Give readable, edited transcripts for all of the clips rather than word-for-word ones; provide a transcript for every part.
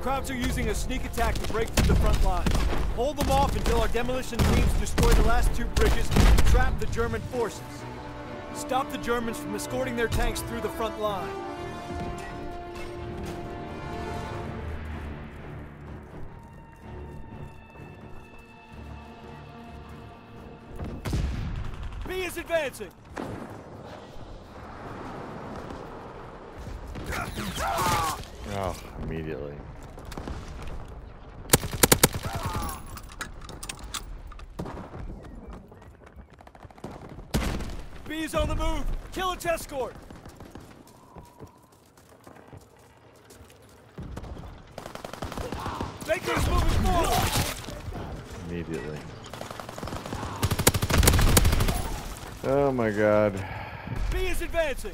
Crowds are using a sneak attack to break through the front line. Hold them off until our demolition teams destroy the last two bridges and trap the German forces. Stop the Germans from escorting their tanks through the front line. B is advancing! Oh, immediately. B's on the move! Kill its escort! Baker's moving forward! Immediately. Oh my god. B is advancing!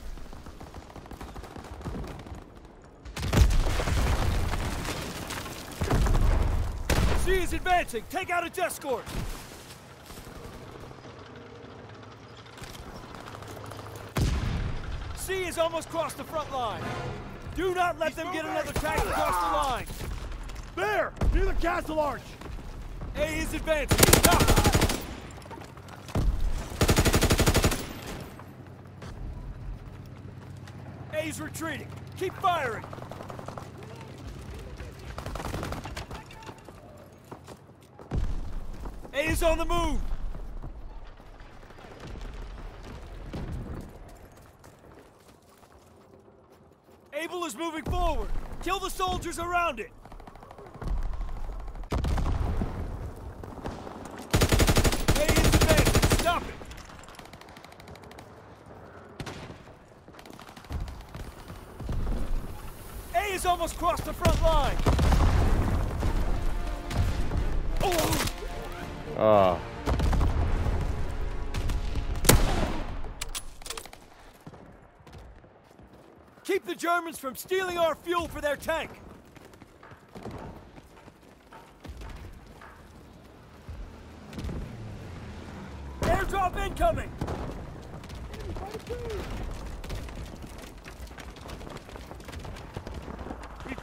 C is advancing! Take out its escort! C is almost crossed the front line. Do not let them get another tank across the line! There! Near the castle arch! A is advancing! Stop! He's retreating. Keep firing. A is on the move. Able is moving forward. Kill the soldiers around it. A is advancing. Stop it. He's almost crossed the front line. Oh. Keep the Germans from stealing our fuel for their tank. Airdrop incoming.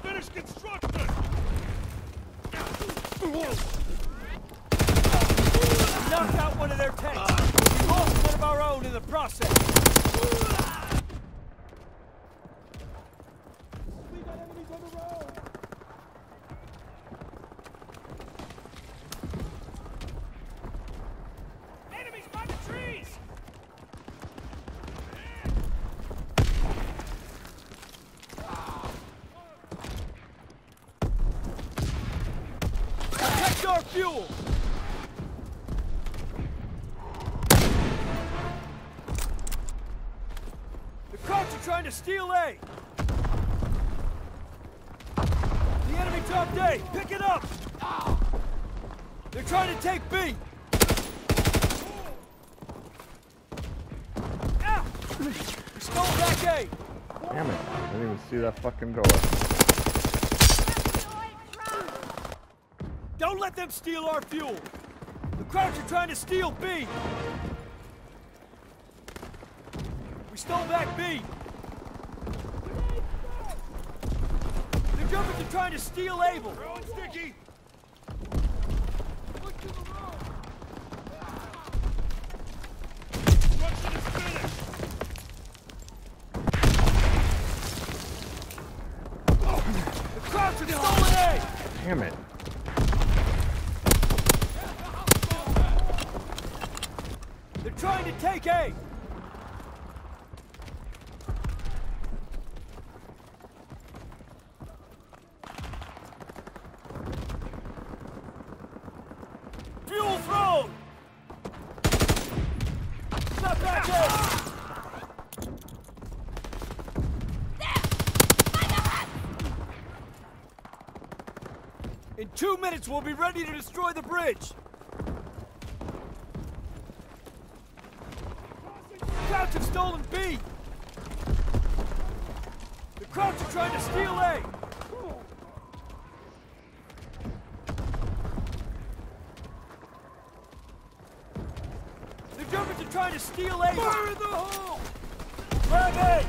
Finished construction! Knocked out one of their tanks. We lost one of our own in the process. We got enemies on the road! Enemies by the trees! Fuel! The Krauts are trying to steal A! The enemy dropped A! Pick it up! They're trying to take B! We stole back A! Damn it, I didn't even see that fucking door. Don't let them steal our fuel! The Krauts are trying to steal B! We stole back B! The Germans are trying to steal Able! Sticky! Look to the road! Construction is finished! The Krauts have stolen A! Damn it! Trying to take A! Fuel thrown! Snap back A! In 2 minutes, we'll be ready to destroy the bridge! The Krauts have stolen B! The Krauts are trying to steal A! The Germans are trying to steal A! Fire in the hole! Grab A!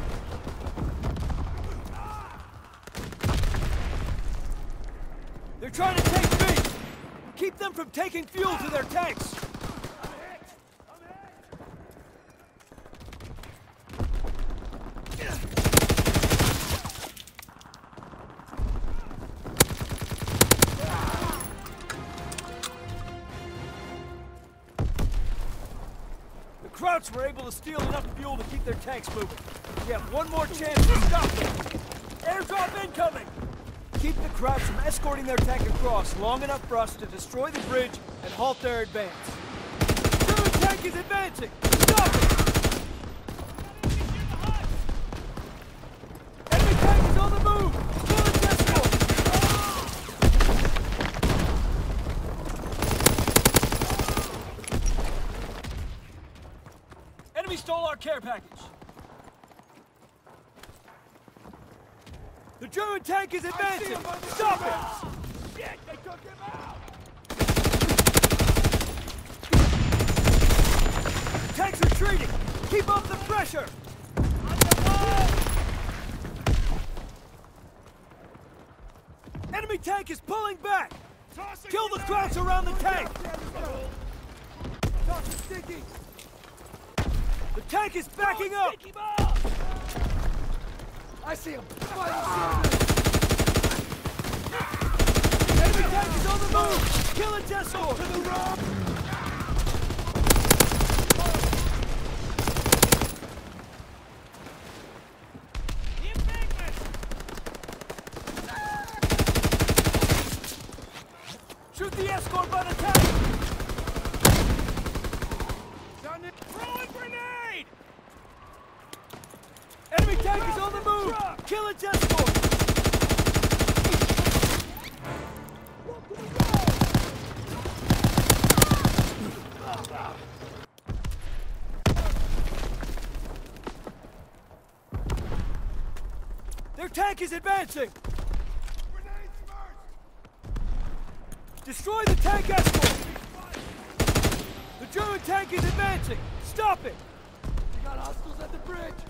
They're trying to take me! Keep them from taking fuel to their tanks! The Krauts were able to steal enough fuel to keep their tanks moving. We have one more chance to stop them! Airdrop incoming! Keep the Krauts from escorting their tank across long enough for us to destroy the bridge and halt their advance. The German tank is advancing! Stop it! Enemy tank is on the move! Still in escort! Enemy stole our care package! The German tank is advancing! Stop it! Shit, they took him out! The tank's retreating! Keep up the pressure! Enemy tank is pulling back! Kill the Krauts around the tank! The tank is backing up! I see him! Enemy tank is on the move! Kill its escort! To the rock! The embankment! Shoot the escort by the tank! Throw a grenade! Enemy tank is on the move! Kill its escort! Their tank is advancing! Grenades first! Destroy the tank escort! The German tank is advancing! Stop it! We got hostiles at the bridge!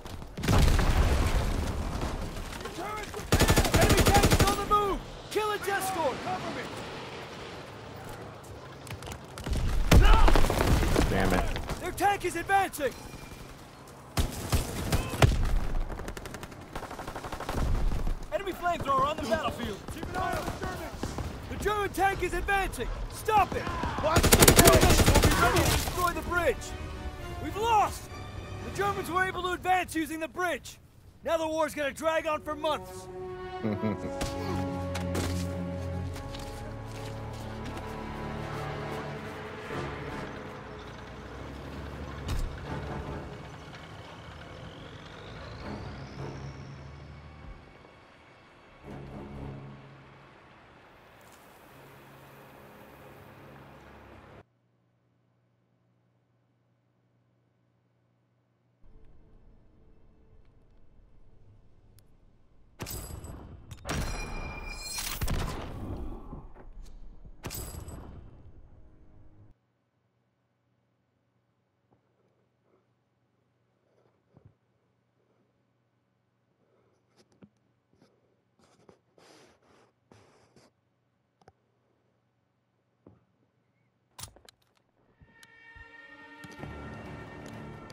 Enemy tank is on the move! Kill its escort! Cover me! No! Damn it. Their tank is advancing! Enemy flamethrower on the battlefield! Keep an eye on the Germans! The German tank is advancing! Stop it! Watch the Germans! We'll be ready to destroy the bridge! We've lost! The Germans were able to advance using the bridge! Now the war's gonna drag on for months!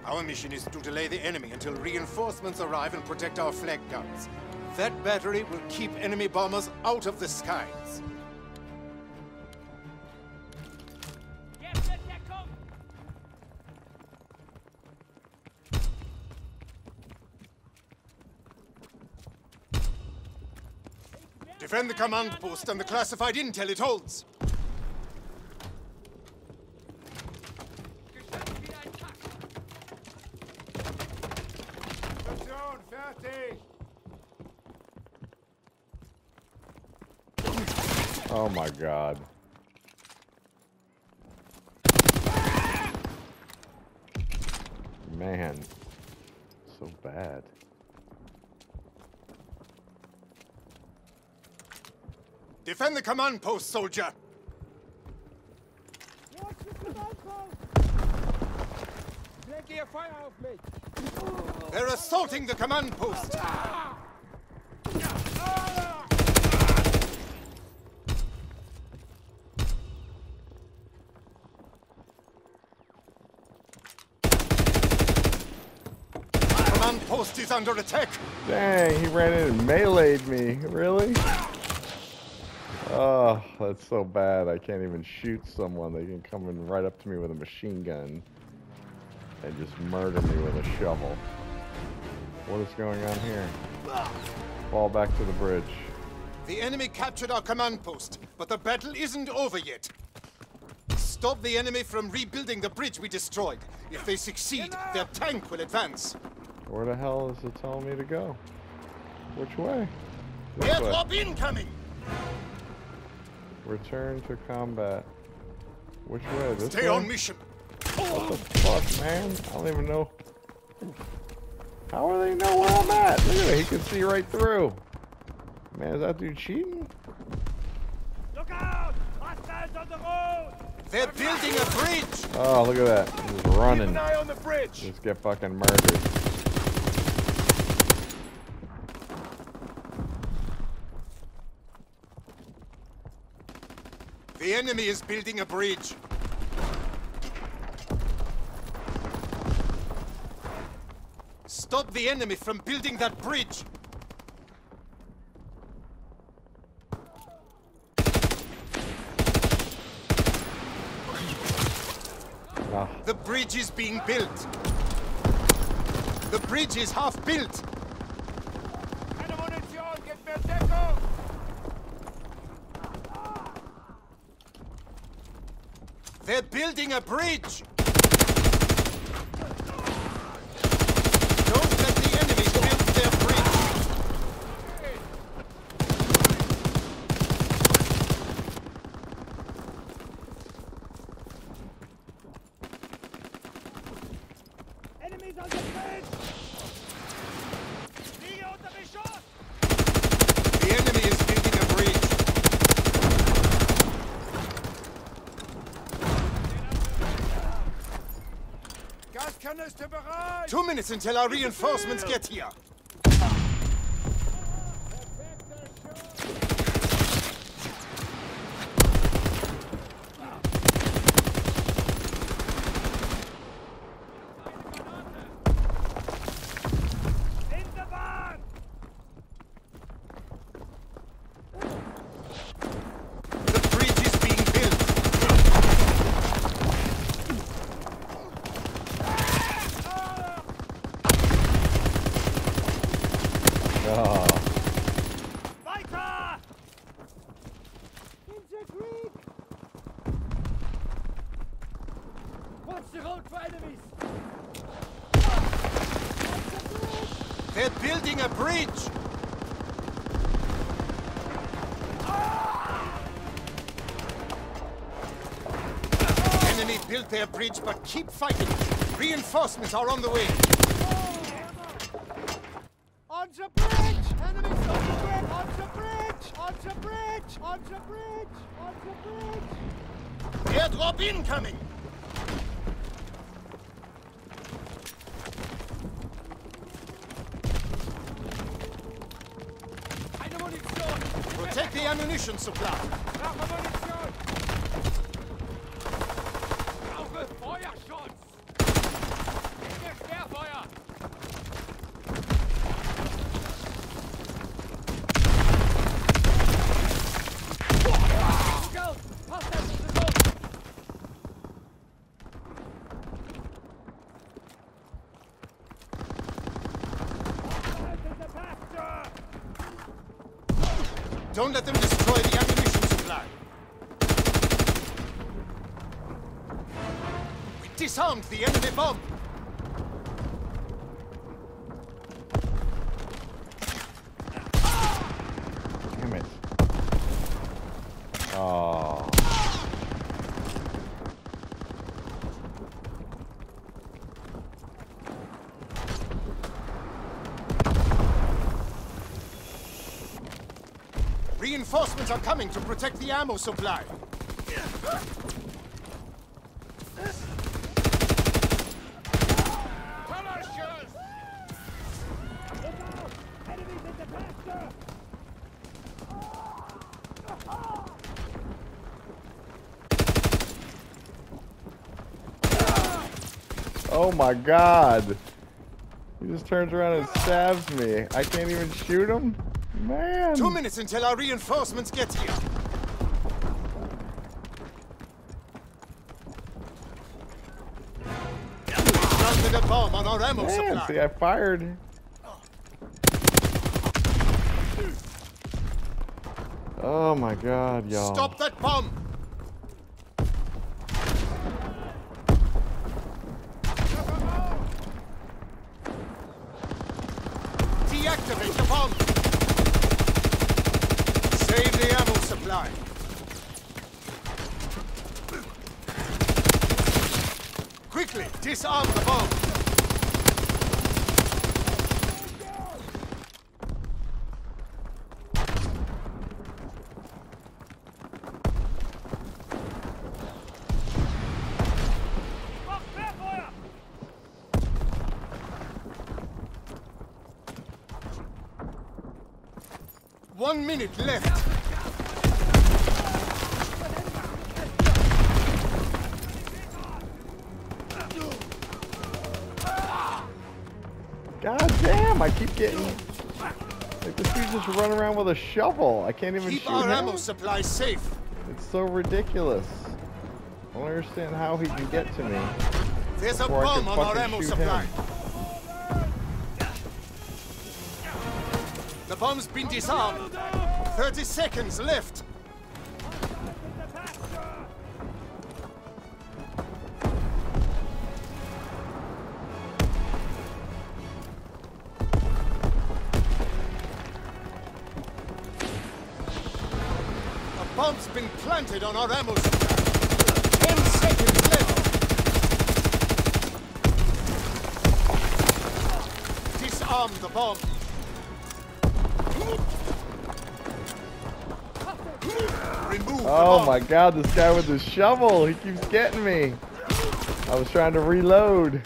Our mission is to delay the enemy until reinforcements arrive and protect our flag guns. That battery will keep enemy bombers out of the skies. Defend the command post and the classified intel it holds. Oh my God. Man, so bad. Defend the command post, soldier! Watch the command post! Leg their fire off me! They're assaulting the command post! post is under attack. Dang, he ran in and meleeed me. Really? Oh, that's so bad. I can't even shoot someone. They can come in right up to me with a machine gun and just murder me with a shovel. What is going on here? Fall back to the bridge. The enemy captured our command post, but the battle isn't over yet. Stop the enemy from rebuilding the bridge we destroyed. If they succeed, their tank will advance. Where the hell is it telling me to go? Which way? Aircraft incoming! Return to combat. Which way? This way? Stay on mission. What the fuck, man? I don't even know. How do they know where I'm at? Look at it, he can see right through. Man, is that dude cheating? Look out! Hostiles on the road! They're building a bridge! Oh, look at that. He's running. Keep an eye on the bridge. Just get fucking murdered. The enemy is building a bridge. Stop the enemy from building that bridge. Oh. The bridge is being built. The bridge is half built. They're building a bridge. Don't let the enemy build their bridge. Enemies on the bridge. The enemy is building a bridge. Bereit. 2 minutes until our reinforcements get here. They're building a bridge! Enemy built their bridge, but keep fighting! Reinforcements are on the way! On the bridge! Enemies on the bridge! On the bridge! On the bridge! On the bridge! On the bridge! Airdrop incoming! Protect the ammunition supply. Don't let them destroy the ammunition supply. We disarmed the enemy bomb. Damn it. Oh. Reinforcements are coming to protect the ammo supply. Oh my God. He He just turns around and stabs me. I can't even shoot him? Man. 2 minutes until our reinforcements get here. Planted a bomb on our ammo supply. See, I fired. Oh my god, y'all. Stop that bomb! Deactivate the bomb! Save the ammo supply. Quickly, disarm the bomb! One minute left. God damn, I keep getting... Like, this dude just run around with a shovel. I can't even shoot him. Keep our ammo supply safe. It's so ridiculous. I don't understand how he can get to me. There's a bomb on our ammo supply. The bomb's been disarmed. 30 seconds left. The bomb's been planted on our ammo supply. 10 seconds left. Disarm the bomb. Oh my god, this guy with his shovel, he keeps getting me. I was trying to reload.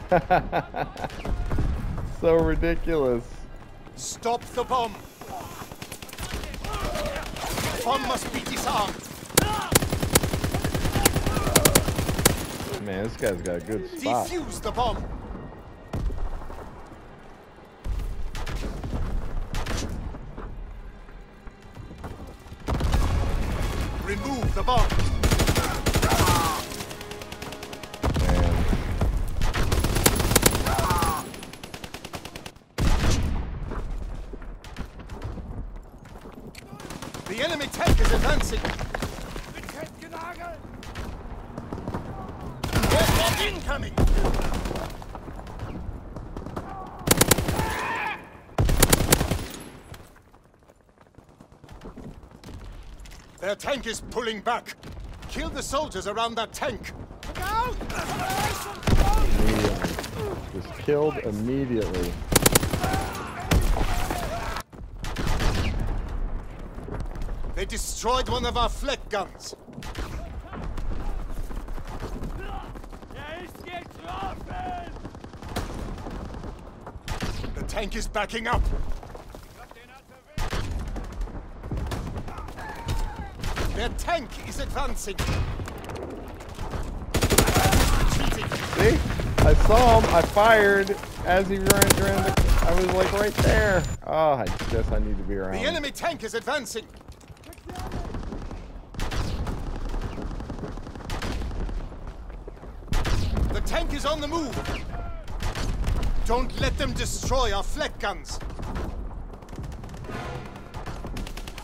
So ridiculous. Stop the bomb. The bomb must be disarmed. Man, this guy's got a good spot. Defuse the bomb. Remove the bomb. The enemy tank is advancing. We're incoming. Their tank is pulling back. Kill the soldiers around that tank. Immediately. Just killed immediately. They destroyed one of our flak guns. The tank is backing up. Their tank is advancing. See? I saw him. I fired as he ran around the... I was like right there. Oh, I guess I need to be around. The enemy tank is advancing. The tank is on the move. Don't let them destroy our flak guns.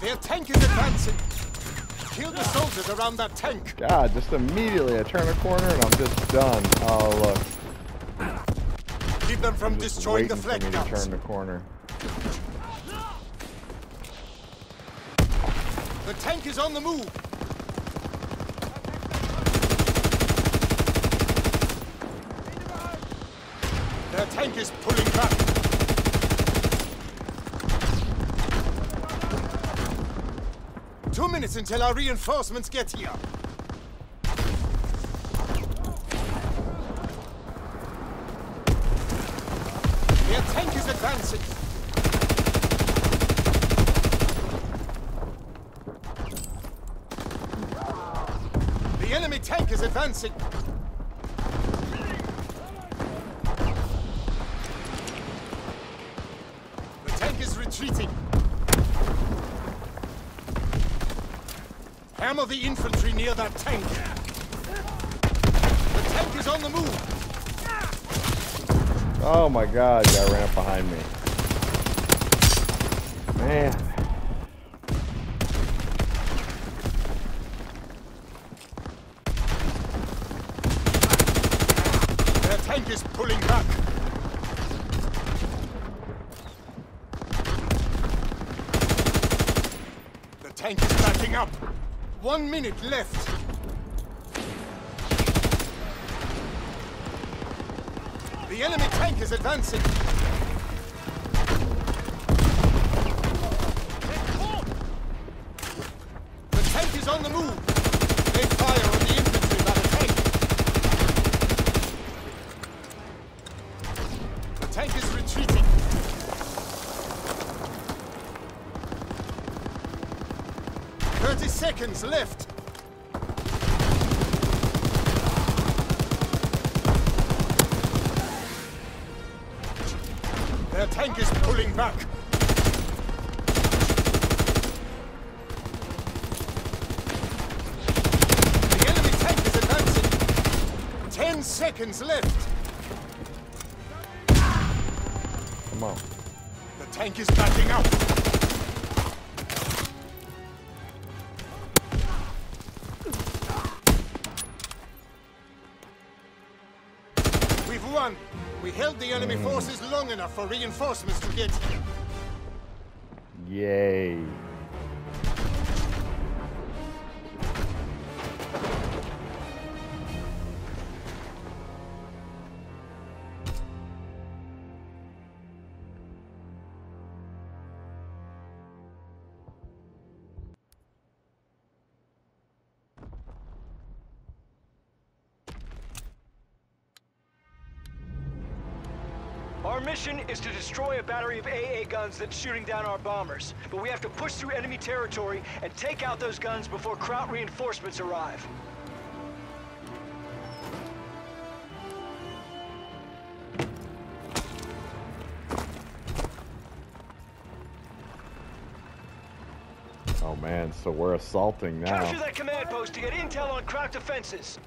Their tank is advancing. Kill the soldiers around that tank. God, just immediately I turn a corner and I'm just done. Oh, look. Keep them from destroying the flak guns. To turn the corner. The tank is on the move. Their tank is pulling back. Two minutes until our reinforcements get here. Their tank is advancing. The enemy tank is advancing. Hammer the infantry near that tank. The tank is on the move. Oh my god, guy ran up behind me. Man. Their tank is pulling back. The tank is backing up. 1 minute left. The enemy tank is advancing. The tank is on the move. They fire on the infantry by the tank. The tank is retreating. Seconds left. Their tank is pulling back. The enemy tank is advancing. 10 seconds left. Come on. The tank is backing up. We held the enemy forces long enough for reinforcements to get here. Yay. Our mission is to destroy a battery of AA guns that's shooting down our bombers, but we have to push through enemy territory and take out those guns before Kraut reinforcements arrive. Oh man, so we're assaulting now. Capture that command post to get intel on Kraut defenses.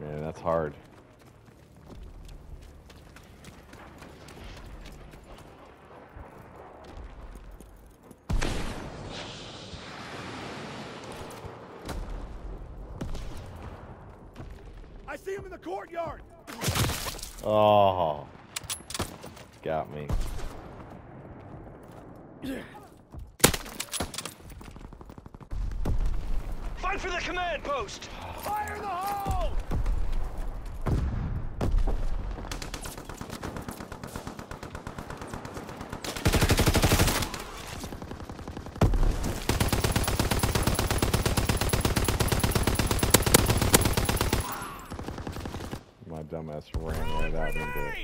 Man, that's hard. I see him in the courtyard. Oh, got me. Fight for the command post. Fire in the hole. Dumbass ran right out into it.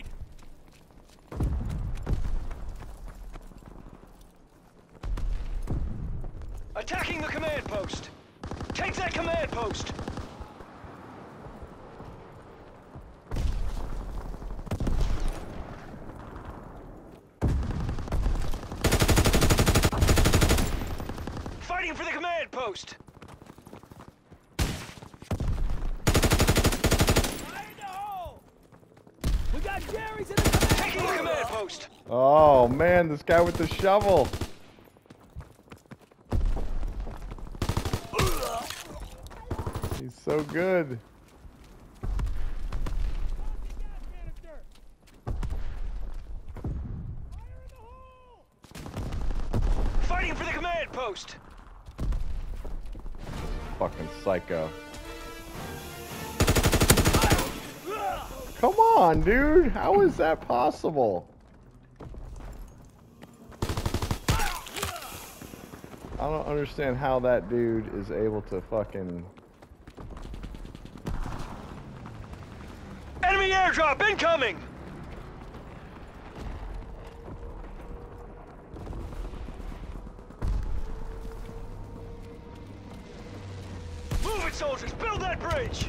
Attacking the command post. Take that command post. Fighting for the command post. Taking the command post. Oh man, this guy with the shovel. He's so good. Fighting for the command post. Fucking psycho. Come on, dude. How is that possible? I don't understand how that dude is able to fucking... Enemy airdrop incoming! Move it, soldiers! Build that bridge!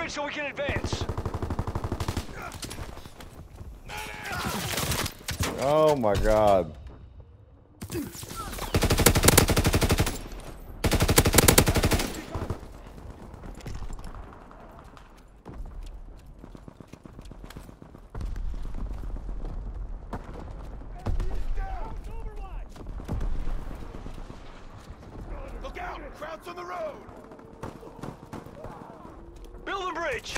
bridge so we can advance. Oh my God. Crowds on the road. Build a bridge.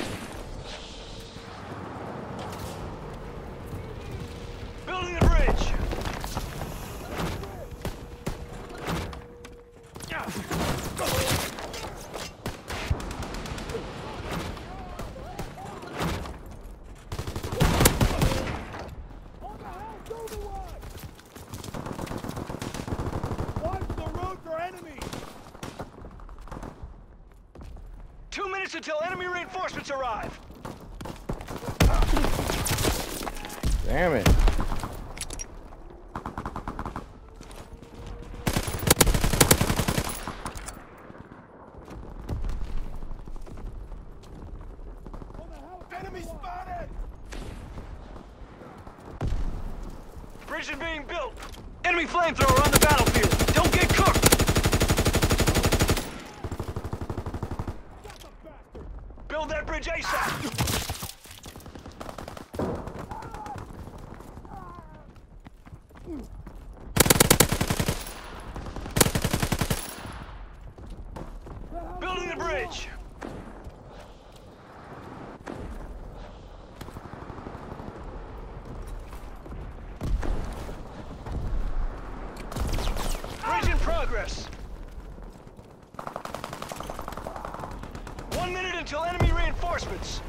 Building the bridge. Until enemy reinforcements arrive. Damn it. Enemy spotted. Bridge is being built. Enemy flamethrower on the battlefield. Don't get cooked. Build that bridge ASAP! Building the bridge! Bridge in progress! 1 minute until enemy reinforcements.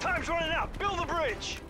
Time's running out. Build the bridge.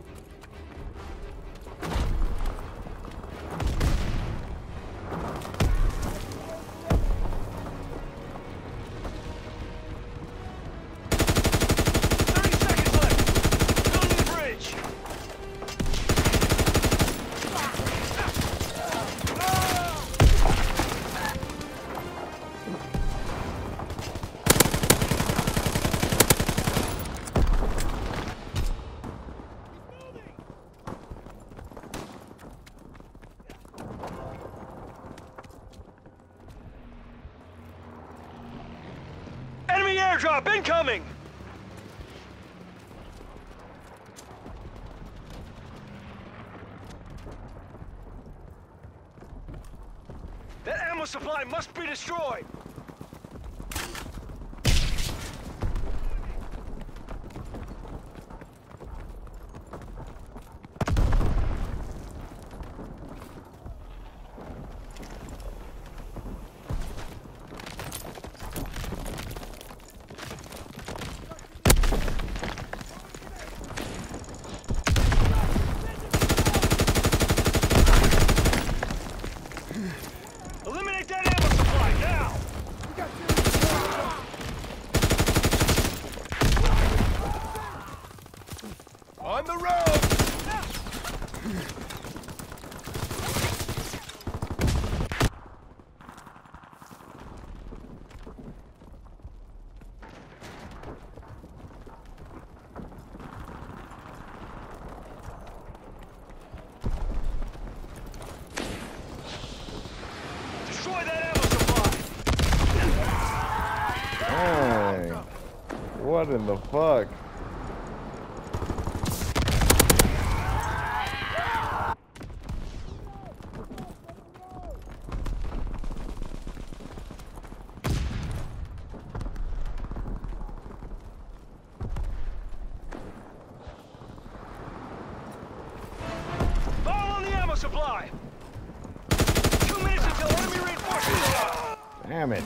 Airdrop incoming! That ammo supply must be destroyed! Eliminate that ammo supply now! We got you. On the road. Destroy that ammo supply! Dang. What in the fuck? Follow the ammo supply! Damn it.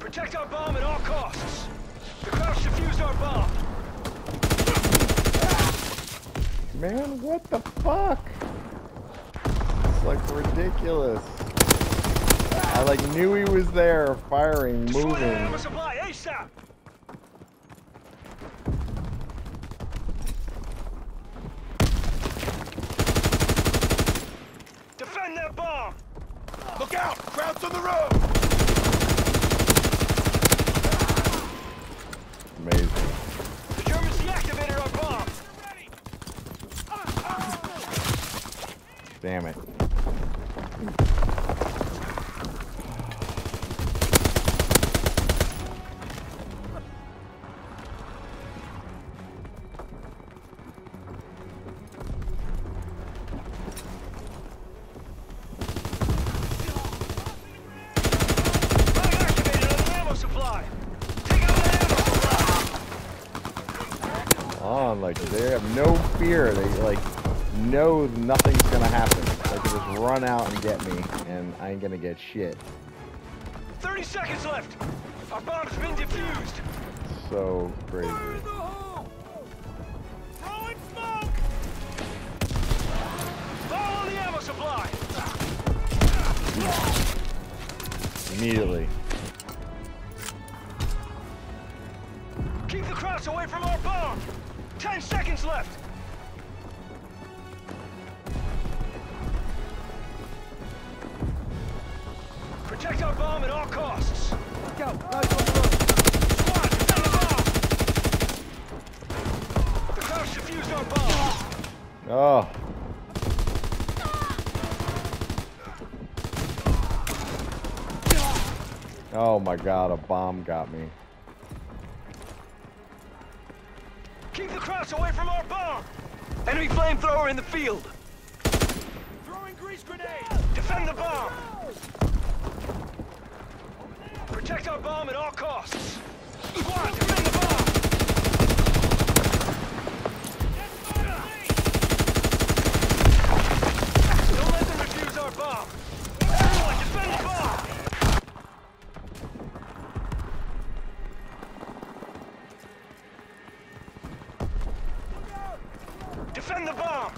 Protect our bomb at all costs. The crowds defused our bomb. Man, what the fuck? It's like ridiculous. I like knew he was there, firing, moving. Defend that bomb! Look out! Crowds on the road! Amazing. The Germans deactivated our bomb! Damn it. Like they have no fear. They like know nothing's gonna happen. They can just run out and get me, and I ain't gonna get shit. 30 seconds left. Our bomb's been defused. So crazy. Fire in the hole. Throwing smoke. Follow the ammo supply. Immediately. Keep the crowds away from our bomb. 10 seconds left! Protect our bomb at all costs! Look out! Squad, defend the bomb! The crowds defused our bomb! Oh. Oh my god, a bomb got me. Keep the crowds away from our bomb! Enemy flamethrower in the field! Throwing grease grenade! Defend the bomb! Protect our bomb at all costs! Squad, defend the bomb! Don't let them refuse our bomb! Everyone, defend the bomb! Defend the bomb!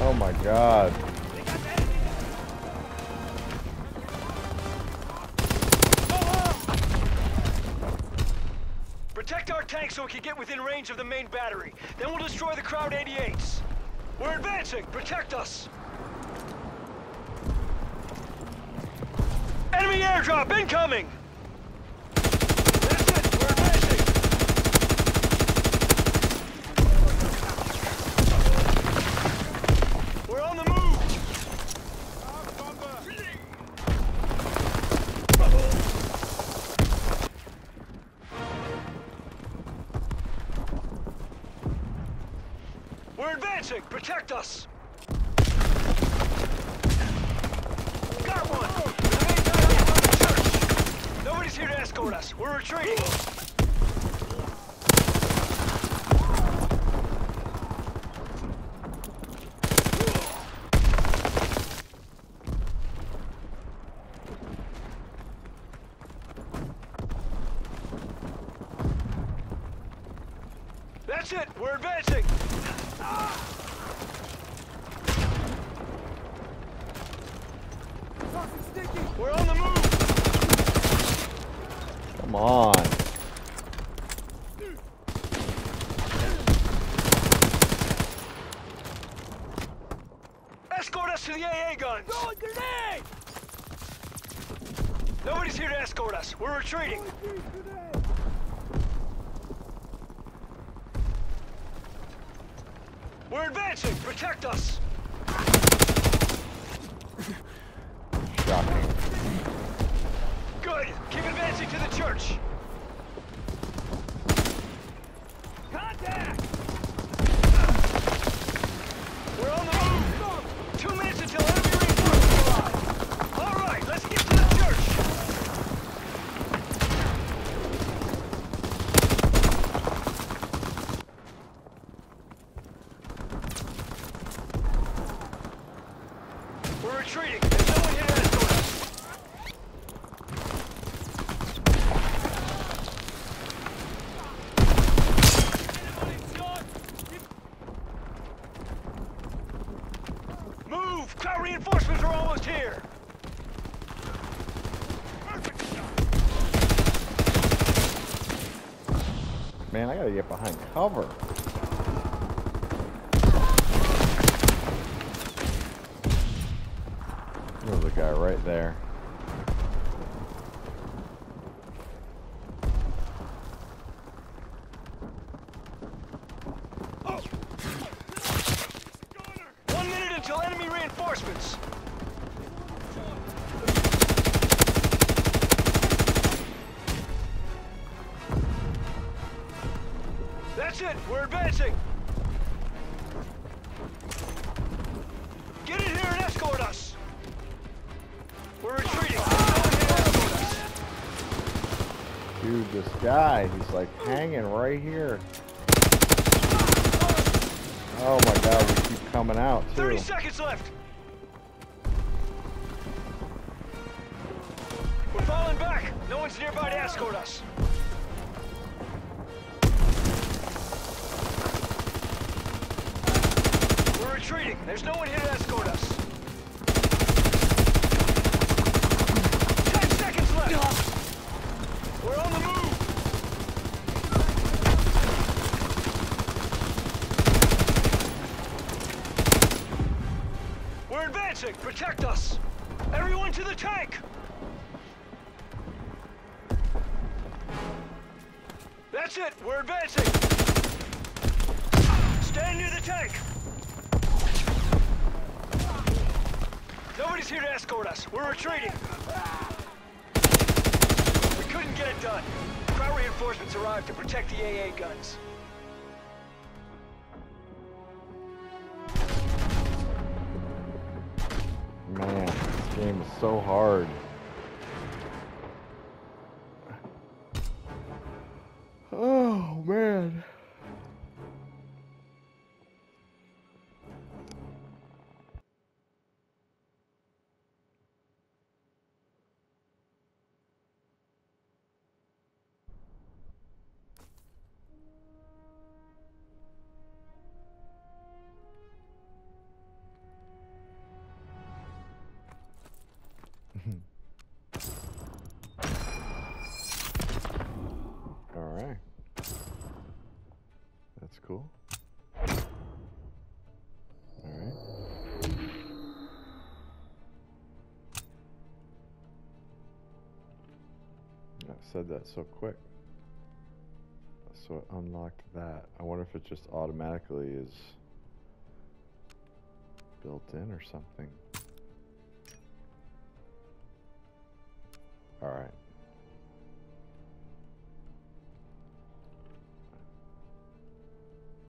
Oh my god. Protect our tank so we can get within range of the main battery. Then we'll destroy the Crowd 88s. We're advancing! Protect us! Enemy airdrop incoming! We're advancing! Protect us! Got one! The main battery is on the church! Nobody's here to escort us. We're retreating! That's it! We're advancing! We're on the move! Come on! Escort us to the AA guns! Throw a grenade! Nobody's here to escort us. We're retreating! We're advancing! Protect us! Shocking. Good! Keep advancing to the church! Contact! We're on the move! 2 minutes until enemy reinforcements arrive! Alright, let's get to the retreating. There's no one here to escort us. man. I gotta get behind cover. There's a guy right there. Oh. 1 minute until enemy reinforcements. That's it. We're advancing. Get in here and escort us. We're retreating. Dude, this guy, he's like hanging right here. Oh my god, we keep coming out too. 30 seconds left. We're falling back. No one's nearby to escort us. We're retreating. There's no one here to escort us. 10 seconds left. We're on the move. We're advancing! Protect us! Everyone to the tank! That's it! We're advancing! Stand near the tank! Nobody's here to escort us. We're retreating! We couldn't get it done. Crowd reinforcements arrived to protect the AA guns. Man, this game is so hard. Oh, man. Alright. That's cool. Alright. I said that so quick. So it unlocked that. I wonder if it just automatically is built in or something. All right.